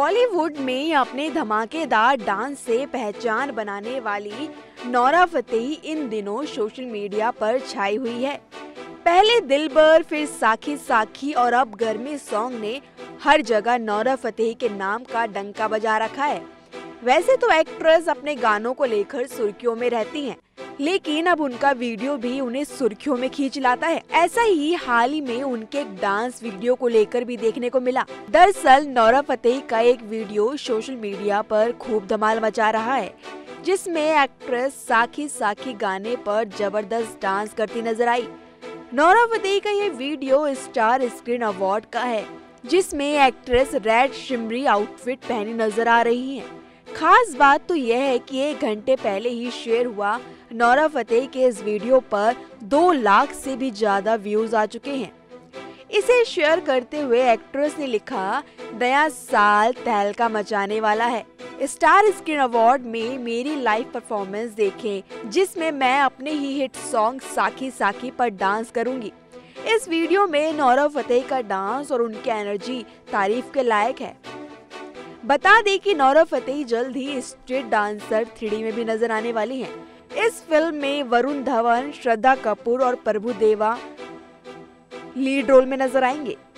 बॉलीवुड में अपने धमाकेदार डांस से पहचान बनाने वाली नोरा फतेही इन दिनों सोशल मीडिया पर छाई हुई है। पहले दिलबर, फिर साकी साकी और अब गर्मी सॉन्ग ने हर जगह नोरा फतेही के नाम का डंका बजा रखा है। वैसे तो एक्ट्रेस अपने गानों को लेकर सुर्खियों में रहती हैं, लेकिन अब उनका वीडियो भी उन्हें सुर्खियों में खींच लाता है। ऐसा ही हाल ही में उनके एक डांस वीडियो को लेकर भी देखने को मिला। दरअसल नोरा फतेही का एक वीडियो सोशल मीडिया पर खूब धमाल मचा रहा है, जिसमें एक्ट्रेस साकी साकी गाने पर जबरदस्त डांस करती नजर आई। नोरा फतेही का ये वीडियो स्टार स्क्रीन अवॉर्ड का है, जिसमें एक्ट्रेस रेड शिमरी आउटफिट पहनी नजर आ रही है। खास बात तो यह है कि 1 घंटे पहले ही शेयर हुआ नोरा फतेही के इस वीडियो पर 2 लाख से भी ज्यादा व्यूज आ चुके हैं। इसे शेयर करते हुए एक्ट्रेस ने लिखा, नया साल तहलका मचाने वाला है। स्टार स्क्रीन अवॉर्ड में मेरी लाइव परफॉर्मेंस देखें, जिसमें मैं अपने ही हिट सॉन्ग साकी साकी पर डांस करूंगी। इस वीडियो में नोरा फतेही का डांस और उनकी एनर्जी तारीफ के लायक है। बता दें कि नोरा फतेही जल्द ही स्ट्रीट डांसर 3D में भी नजर आने वाली हैं। इस फिल्म में वरुण धवन, श्रद्धा कपूर और प्रभु देवा लीड रोल में नजर आएंगे।